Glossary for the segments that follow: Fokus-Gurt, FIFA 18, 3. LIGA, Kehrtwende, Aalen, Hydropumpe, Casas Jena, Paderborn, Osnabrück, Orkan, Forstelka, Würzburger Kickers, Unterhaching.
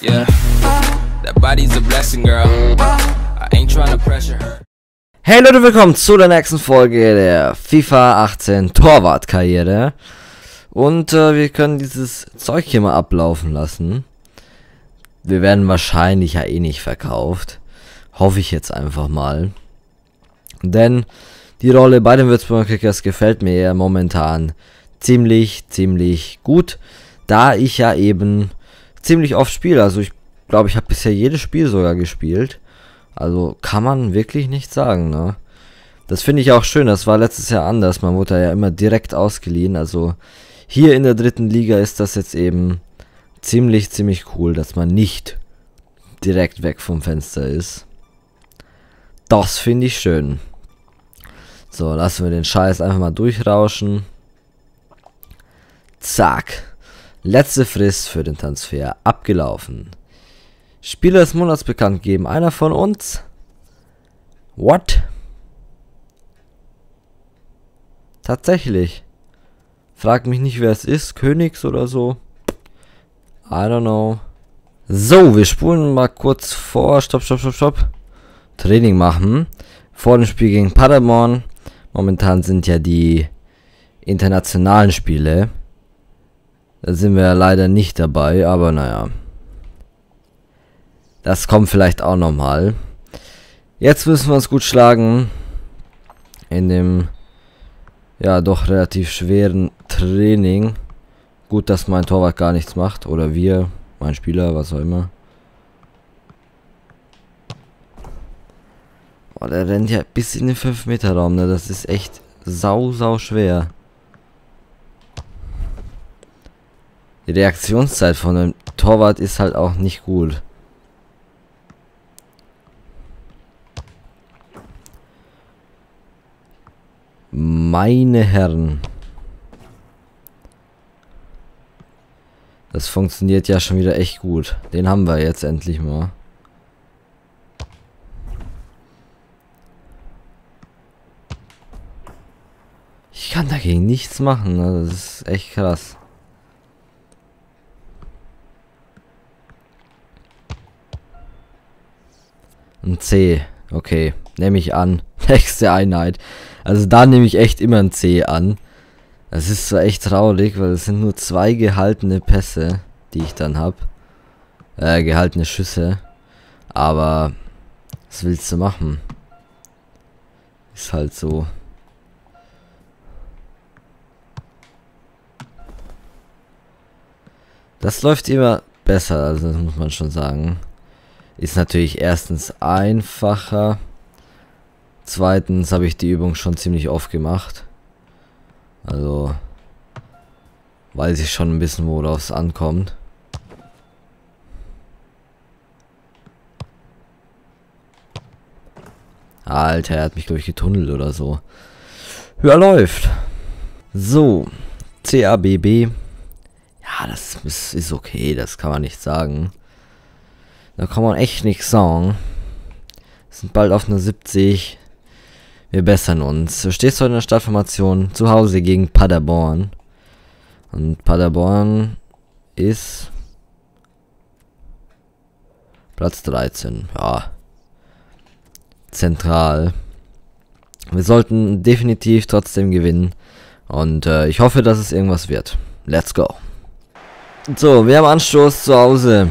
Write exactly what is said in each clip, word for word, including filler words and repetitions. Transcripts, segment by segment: Yeah, that body's a blessing, girl. I ain't trying to pressure her. Hey Leute, willkommen zu der nächsten Folge der FIFA achtzehn Torwartkarriere. Und äh, wir können dieses Zeug hier mal ablaufen lassen. Wir werden wahrscheinlich ja eh nicht verkauft. Hoffe ich jetzt einfach mal. Denn die Rolle bei den Würzburger Kickers gefällt mir ja momentan ziemlich, ziemlich gut. Da ich ja eben ziemlich oft spiele. Also ich glaube, ich habe bisher jedes Spiel sogar gespielt. Also kann man wirklich nicht sagen, ne? Das finde ich auch schön. Das war letztes Jahr anders. Man wurde ja immer direkt ausgeliehen. Also hier in der dritten Liga ist das jetzt eben ziemlich, ziemlich cool, dass man nicht direkt weg vom Fenster ist. Das finde ich schön. So, lassen wir den Scheiß einfach mal durchrauschen. Zack. Letzte Frist für den Transfer abgelaufen. Spieler des Monats bekannt geben. Einer von uns. What? Tatsächlich. Frag mich nicht, wer es ist. Königs oder so. I don't know. So, wir spulen mal kurz vor. Stopp, stopp, stopp, stopp. Training machen. Vor dem Spiel gegen Paderborn. Momentan sind ja die internationalen Spiele. Da sind wir ja leider nicht dabei, aber naja. Das kommt vielleicht auch nochmal. Jetzt müssen wir uns gut schlagen. In dem, ja, doch relativ schweren Training. Gut, dass mein Torwart gar nichts macht. Oder wir, mein Spieler, was auch immer. Boah, der rennt ja bis in den fünf Meter Raum, ne? Das ist echt sau, sau schwer. Die Reaktionszeit von dem Torwart ist halt auch nicht gut. Meine Herren. Das funktioniert ja schon wieder echt gut. Den haben wir jetzt endlich mal. Ich kann dagegen nichts machen, ne? Das ist echt krass. Ein C, okay, nehme ich an. Nächste Einheit. Also da nehme ich echt immer ein C an. Das ist zwar echt traurig, weil es sind nur zwei gehaltene Pässe, die ich dann habe. Äh, gehaltene Schüsse. Aber was willst du machen? Ist halt so. Das läuft immer besser, also das muss man schon sagen. Ist natürlich erstens einfacher. Zweitens habe ich die Übung schon ziemlich oft gemacht. Also weiß ich schon ein bisschen, worauf es ankommt. Alter, er hat mich glaube ich getunnelt oder so. Ja, läuft. So, C A B B. Ja, das ist, ist okay, das kann man nicht sagen. Da kann man echt nichts sagen. Sind bald auf eine siebzig. Wir bessern uns. Du stehst heute in der Startformation zu Hause gegen Paderborn. Und Paderborn ist Platz dreizehn. Ja. Zentral. Wir sollten definitiv trotzdem gewinnen. Und äh, ich hoffe, dass es irgendwas wird. Let's go. So, wir haben Anstoß zu Hause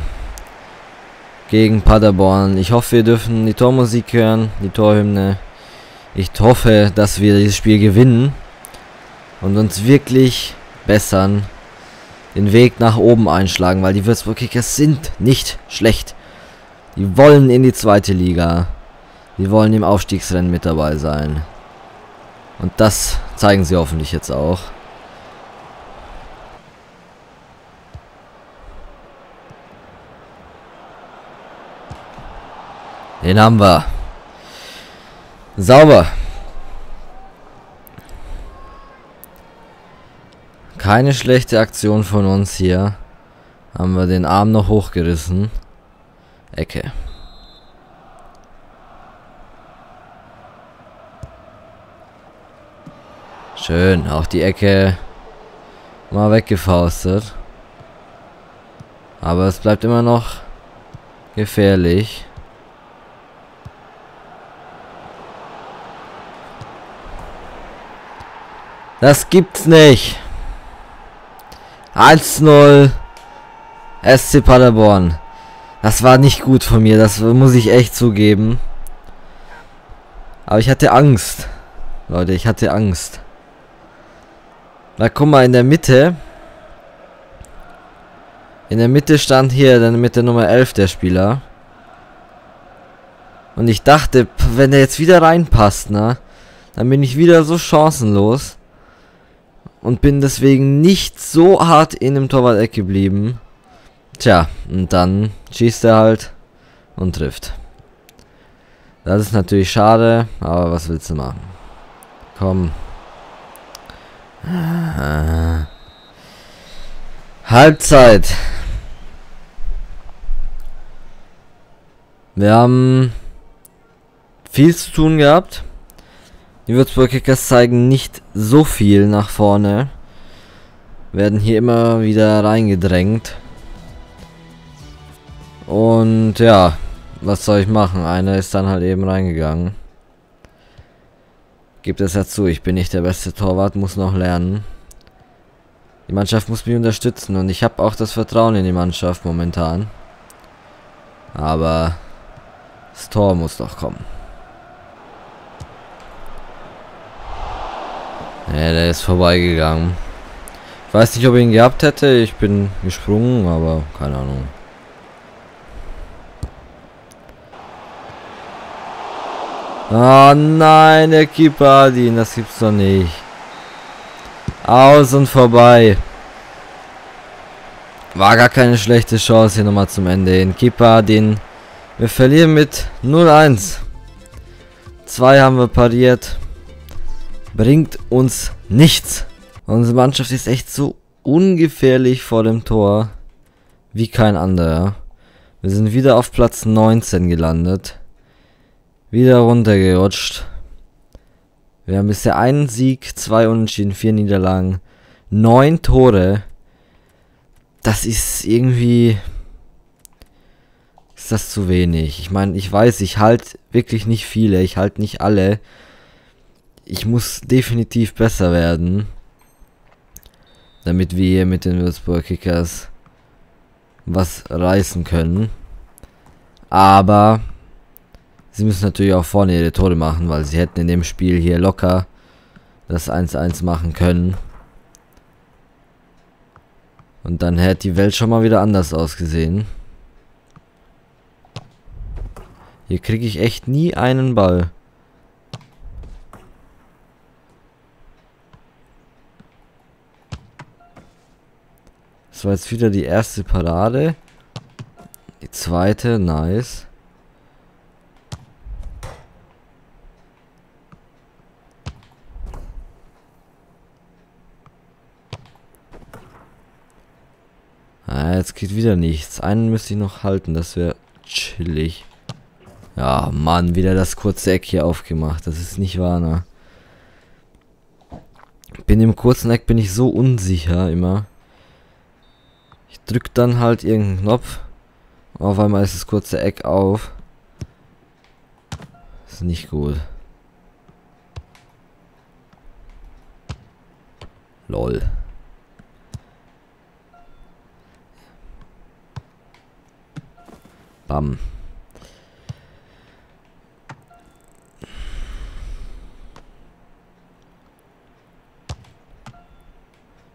gegen Paderborn. Ich hoffe, wir dürfen die Tormusik hören, die Torhymne. Ich hoffe, dass wir dieses Spiel gewinnen und uns wirklich bessern, den Weg nach oben einschlagen, weil die Würzburger Kickers sind nicht schlecht. Die wollen in die zweite Liga. Die wollen im Aufstiegsrennen mit dabei sein. Und das zeigen sie hoffentlich jetzt auch. Den haben wir. Sauber. Keine schlechte Aktion von uns hier. Haben wir den Arm noch hochgerissen. Ecke. Schön, auch die Ecke mal weggefaustet. Aber es bleibt immer noch gefährlich. Das gibt's nicht. eins null. S C Paderborn. Das war nicht gut von mir. Das muss ich echt zugeben. Aber ich hatte Angst. Leute, ich hatte Angst. Na, guck mal, in der Mitte. In der Mitte stand hier dann mit der Nummer elf der Spieler. Und ich dachte, wenn der jetzt wieder reinpasst, ne, dann bin ich wieder so chancenlos. Und bin deswegen nicht so hart in dem Torwart-Eck geblieben. Tja, und dann schießt er halt und trifft. Das ist natürlich schade, aber was willst du machen? Komm. Ah. Halbzeit. Wir haben viel zu tun gehabt. Die Würzburger Kickers zeigen nicht so viel nach vorne. Werden hier immer wieder reingedrängt. Und ja, was soll ich machen? Einer ist dann halt eben reingegangen. Gibt es ja zu, ich bin nicht der beste Torwart, muss noch lernen. Die Mannschaft muss mich unterstützen und ich habe auch das Vertrauen in die Mannschaft momentan. Aber das Tor muss doch kommen. Ja, der ist vorbeigegangen. Ich weiß nicht, ob ich ihn gehabt hätte. Ich bin gesprungen, aber keine Ahnung. Oh nein, der Keeper hat ihn, das gibt's doch nicht. Aus und vorbei. War gar keine schlechte Chance hier nochmal zum Ende hin. Keeper hat ihn. Wir verlieren mit null eins. zwei haben wir pariert. Bringt uns nichts. Unsere Mannschaft ist echt so ungefährlich vor dem Tor wie kein anderer. Wir sind wieder auf Platz neunzehn gelandet. Wieder runtergerutscht. Wir haben bisher einen Sieg, zwei Unentschieden, vier Niederlagen, neun Tore. Das ist irgendwie... Ist das zu wenig? Ich meine, ich weiß, ich halte wirklich nicht viele. Ich halte nicht alle. Ich muss definitiv besser werden. Damit wir hier mit den Würzburger Kickers was reißen können. Aber... Sie müssen natürlich auch vorne ihre Tore machen, weil sie hätten in dem Spiel hier locker das eins eins machen können. Und dann hätte die Welt schon mal wieder anders ausgesehen. Hier kriege ich echt nie einen Ball. Das war jetzt wieder die erste Parade. Die zweite, nice. Ah, jetzt geht wieder nichts. Einen müsste ich noch halten, das wäre chillig. Ja, Mann, wieder das kurze Eck hier aufgemacht. Das ist nicht wahr, ne? Bin im kurzen Eck, bin ich so unsicher immer. Ich drück dann halt irgendeinen Knopf. Und auf einmal ist das kurze Eck auf. Ist nicht gut. Lol. Bam.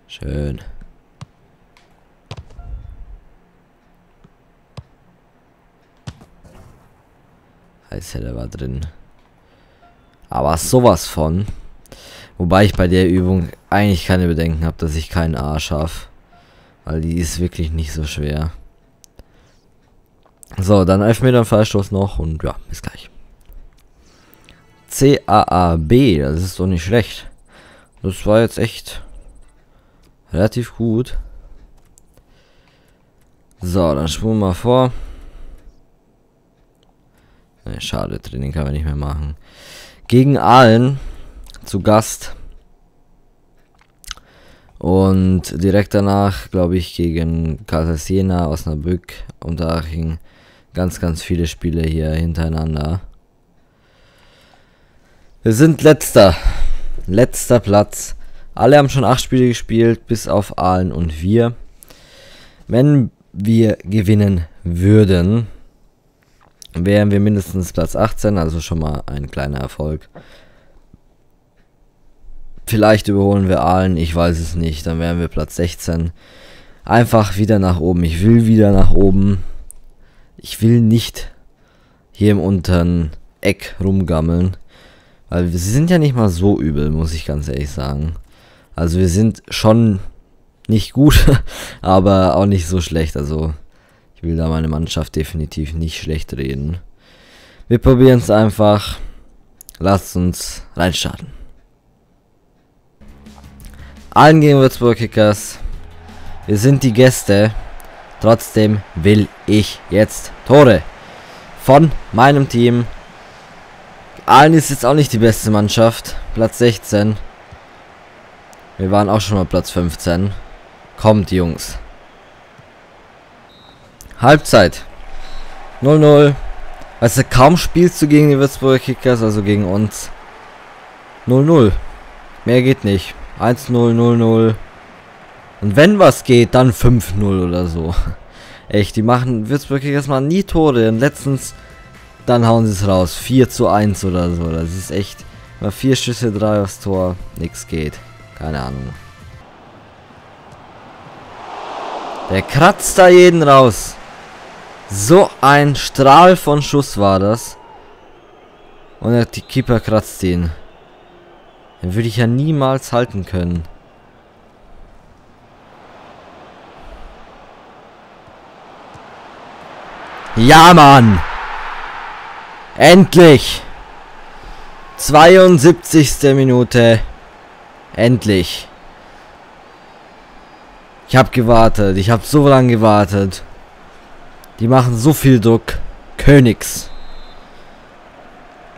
Schön. Eishelle war drin. Aber sowas von. Wobei ich bei der Übung eigentlich keine Bedenken habe, dass ich keinen A schaffe. Weil die ist wirklich nicht so schwer. So, dann Elfmeter Freistoß noch und ja, bis gleich. C A A B, das ist doch nicht schlecht. Das war jetzt echt relativ gut. So, dann spulen wir mal vor. Ne, schade, Training kann man nicht mehr machen. Gegen Aalen, zu Gast. Und direkt danach, glaube ich, gegen Casas Jena, Osnabrück und Unterhaching ganz, ganz viele Spiele hier hintereinander. Wir sind letzter. Letzter Platz. Alle haben schon acht Spiele gespielt, bis auf Aalen und wir. Wenn wir gewinnen würden, wären wir mindestens Platz achtzehn, also schon mal ein kleiner Erfolg. Vielleicht überholen wir Aalen, ich weiß es nicht. Dann wären wir Platz sechzehn. Einfach wieder nach oben. Ich will wieder nach oben. Ich will nicht hier im unteren Eck rumgammeln. Weil sie sind ja nicht mal so übel, muss ich ganz ehrlich sagen. Also wir sind schon nicht gut, aber auch nicht so schlecht. Also ich will da meine Mannschaft definitiv nicht schlecht reden. Wir probieren es einfach. Lasst uns reinstarten. Allen gegen Würzburger Kickers. Wir sind die Gäste. Trotzdem will ich jetzt Tore von meinem Team. Allen ist jetzt auch nicht die beste Mannschaft. Platz sechzehn. Wir waren auch schon mal Platz fünfzehn. Kommt, Jungs. Halbzeit. null null. Weißt du, kaum spielst du gegen die Würzburger Kickers, also gegen uns. null null. Mehr geht nicht. eins null null null. Und wenn was geht, dann fünf null oder so. Echt, die machen Würzburg erstmal nie Tore. Und letztens, dann hauen sie es raus. vier zu eins oder so. Das ist echt. Mal vier Schüsse, drei aufs Tor. Nix geht. Keine Ahnung. Der kratzt da jeden raus. So ein Strahl von Schuss war das. Und der Keeper kratzt ihn. Den würde ich ja niemals halten können. Ja, Mann! Endlich! zweiundsiebzigste Minute. Endlich. Ich habe gewartet. Ich habe so lange gewartet. Die machen so viel Druck. Königs.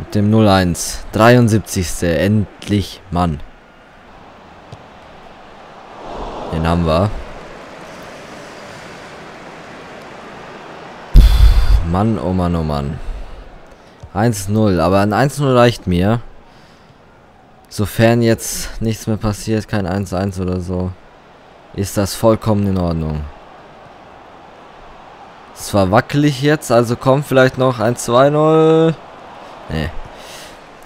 Mit dem null eins. dreiundsiebzigste Endlich, Mann. Den haben wir. Puh, Mann, oh Mann, oh Mann. eins null. Aber ein eins null reicht mir. Sofern jetzt nichts mehr passiert, kein eins eins oder so, ist das vollkommen in Ordnung. Es war wackelig jetzt, also kommt vielleicht noch ein zwei null. Nee,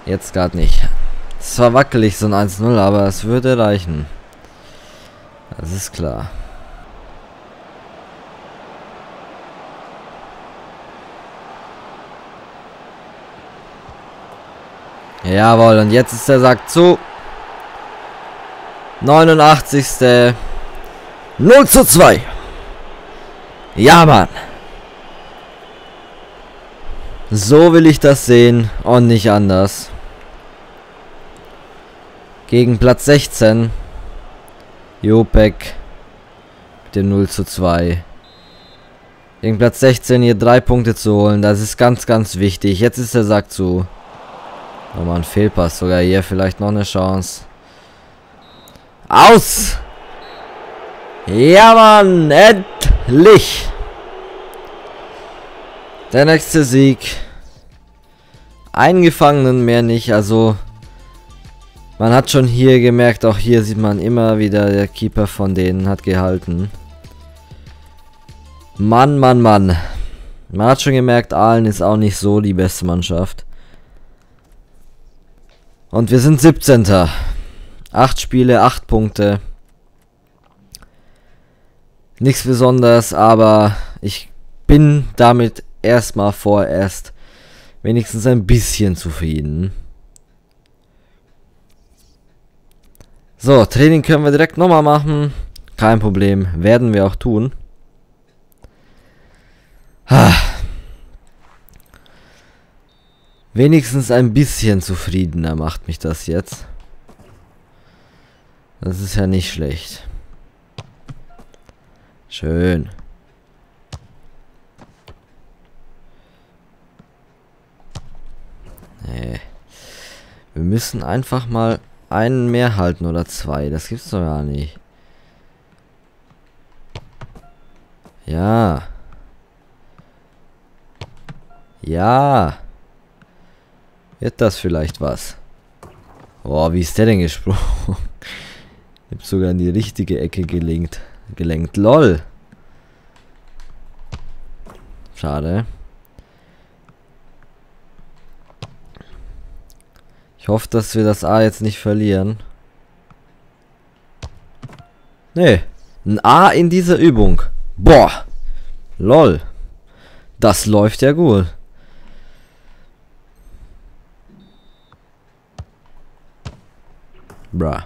jetzt gerade nicht. Es war wackelig, so ein eins null, aber es würde reichen. Das ist klar. Jawohl, und jetzt ist der Sack zu. neunundachtzigste null zu zwei. Ja, Mann. So will ich das sehen und nicht anders. Gegen Platz sechzehn. Jopek mit dem null zu zwei. Gegen Platz sechzehn hier drei Punkte zu holen, das ist ganz, ganz wichtig. Jetzt ist der Sack zu. Nochmal ein Fehlpass, sogar hier vielleicht noch eine Chance. Aus! Ja, Mann, endlich! Der nächste Sieg. Einen Gefangenen mehr nicht, also man hat schon hier gemerkt, auch hier sieht man immer wieder, der Keeper von denen hat gehalten. Mann, Mann, Mann. Man hat schon gemerkt, Aalen ist auch nicht so die beste Mannschaft. Und wir sind siebzehnter. acht Spiele, acht Punkte. Nichts Besonderes, aber ich bin damit erstmal vorerst wenigstens ein bisschen zufrieden. So, Training können wir direkt nochmal machen. Kein Problem, werden wir auch tun. Ha. Wenigstens ein bisschen zufriedener macht mich das jetzt. Das ist ja nicht schlecht. Schön. Nee. Wir müssen einfach mal einen mehr halten oder zwei. Das gibt's doch gar nicht. Ja. Ja. Wird das vielleicht was? Boah, wie ist der denn gesprungen? Ich hab sogar in die richtige Ecke gelenkt. Gelenkt. LOL. Schade. Ich hoffe, dass wir das A jetzt nicht verlieren. Nee. Ein A in dieser Übung. Boah. LOL. Das läuft ja gut. Bruh.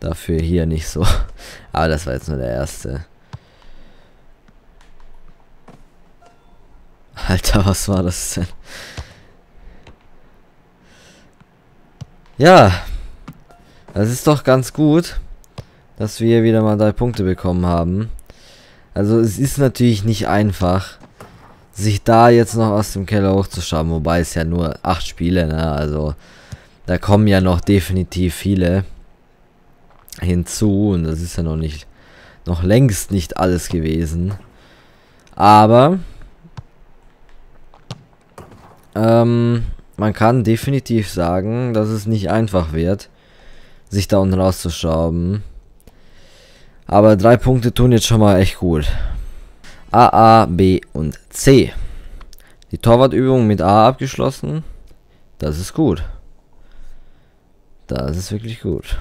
Dafür hier nicht so. Aber das war jetzt nur der erste. Alter, was war das denn? Ja. Das ist doch ganz gut, dass wir wieder mal drei Punkte bekommen haben. Also es ist natürlich nicht einfach, sich da jetzt noch aus dem Keller hochzuschauen. Wobei es ja nur acht Spiele, ne? Also da kommen ja noch definitiv viele hinzu und das ist ja noch nicht, noch längst nicht alles gewesen. Aber ähm, man kann definitiv sagen, dass es nicht einfach wird, sich da unten rauszuschrauben. Aber drei Punkte tun jetzt schon mal echt gut. A, A, B und C. Die Torwartübung mit A abgeschlossen. Das ist gut. Das ist wirklich gut.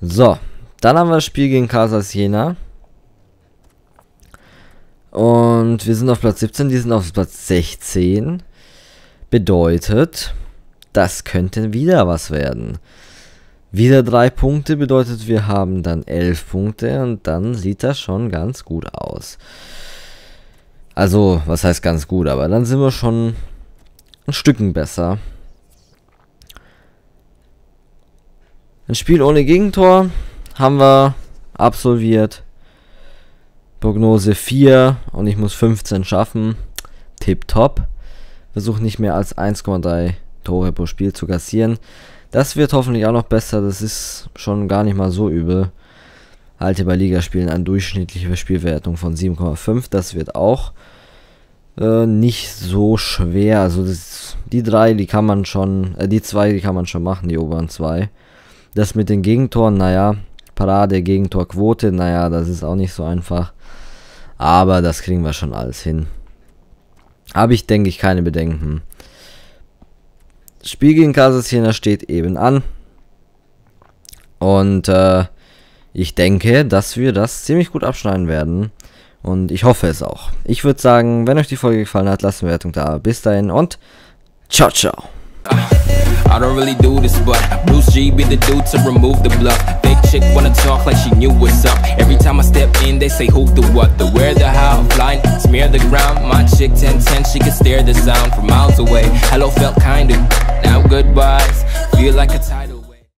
So, dann haben wir das Spiel gegen Casas Jena. Und wir sind auf Platz siebzehn, die sind auf Platz sechzehn. Bedeutet, das könnte wieder was werden. Wieder drei Punkte, bedeutet wir haben dann elf Punkte und dann sieht das schon ganz gut aus. Also, was heißt ganz gut, aber dann sind wir schon ein Stückchen besser. Ein Spiel ohne Gegentor haben wir absolviert. Prognose vier und ich muss fünfzehn schaffen. Tipptopp. Versuche nicht mehr als eins Komma drei Tore pro Spiel zu kassieren. Das wird hoffentlich auch noch besser. Das ist schon gar nicht mal so übel. Halte bei Ligaspielen eine durchschnittliche Spielwertung von sieben Komma fünf. Das wird auch äh, nicht so schwer. Also das, die drei, die kann man schon, äh, die zwei, die kann man schon machen, die oberen zwei. Das mit den Gegentoren, naja, Parade, Gegentorquote, naja, das ist auch nicht so einfach. Aber das kriegen wir schon alles hin. Habe ich, denke ich, keine Bedenken. Spiel gegen Casas Jena steht eben an. Und äh, ich denke, dass wir das ziemlich gut abschneiden werden. Und ich hoffe es auch. Ich würde sagen, wenn euch die Folge gefallen hat, lasst eine Bewertung da. Bis dahin und ciao, ciao. I don't really do this, but Bruce G be the dude to remove the bluff. Fake chick wanna talk like she knew what's up. Every time I step in, they say who, the what, the where, the how. Flying, smear the ground. My chick ten ten, she can stare the sound from miles away. Hello felt kinda, now goodbyes. Feel like a title.